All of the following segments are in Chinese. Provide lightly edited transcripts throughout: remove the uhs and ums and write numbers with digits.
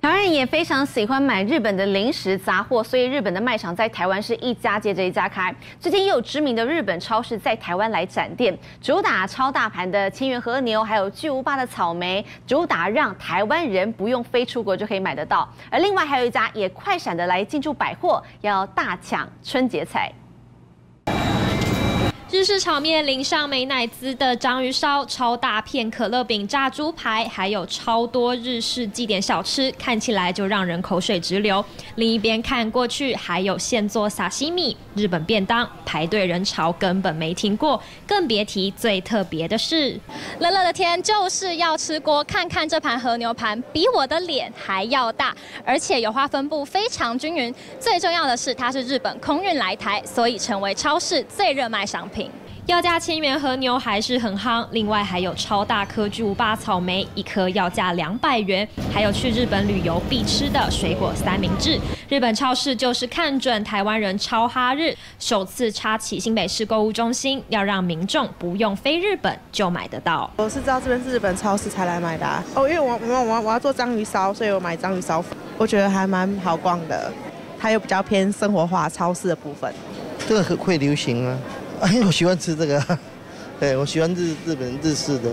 台湾人也非常喜欢买日本的零食杂货，所以日本的卖场在台湾是一家接着一家开。最近也有知名的日本超市在台湾来展店，主打超大盘的千元和牛，还有巨无霸的草莓，主打让台湾人不用飞出国就可以买得到。而另外还有一家也快闪的来进驻百货，要大抢春节菜。 日式炒面淋上美乃滋的章鱼烧、超大片可乐饼、炸猪排，还有超多日式祭典小吃，看起来就让人口水直流。另一边看过去，还有现做沙西米、日本便当，排队人潮根本没停过，更别提最特别的是，冷冷的天就是要吃锅。看看这盘和牛盘比我的脸还要大，而且油花分布非常均匀。最重要的是，它是日本空运来台，所以成为超市最热卖商品。 要价千元和牛还是很夯，另外还有超大颗巨无霸草莓，一颗要价200元，还有去日本旅游必吃的水果三明治。日本超市就是看准台湾人超哈日，首次插起新北市购物中心，要让民众不用飞日本就买得到。我是知道这边是日本超市才来买的啊，因为我要做章鱼烧，所以我买章鱼烧粉，我觉得还蛮好逛的，它又比较偏生活化超市的部分，这个很会流行啊。 哎，我喜欢吃这个，对我喜欢日式的。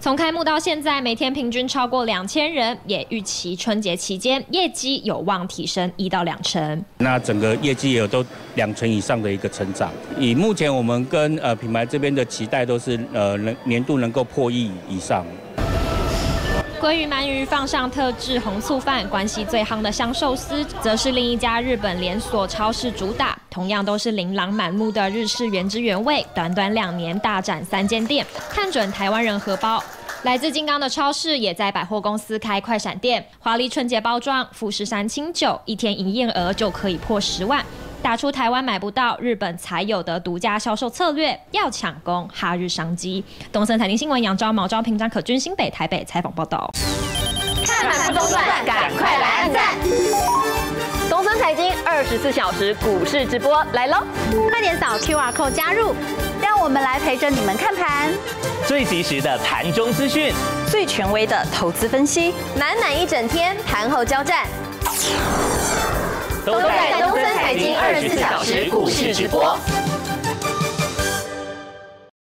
从开幕到现在，每天平均超过2000人，也预期春节期间业绩有望提升1到2成。那整个业绩也有都2成以上的一个成长。以目前我们跟品牌这边的期待都是年度能够破亿以上。 鲑鱼、鳗鱼放上特制红醋饭，关西最夯的香寿司，则是另一家日本连锁超市主打。同样都是琳琅满目的日式原汁原味，短短2年大展3间店，看准台湾人荷包。来自金刚的超市也在百货公司开快闪店，华丽春节包装富士山清酒，一天营业额就可以破10万，打出台湾买不到、日本才有的独家销售策略，要抢攻哈日商机。东森财经新闻杨昭、毛昭、平张可君新北、台北采访报道。 看盘不中断，赶快来按赞！东森财经24小时股市直播来喽，快点扫 QR code 加入，让我们来陪着你们看盘。最及时的盘中资讯，最权威的投资分析，满满一整天盘后交战，都在东森财经24小时股市直播。